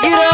चलो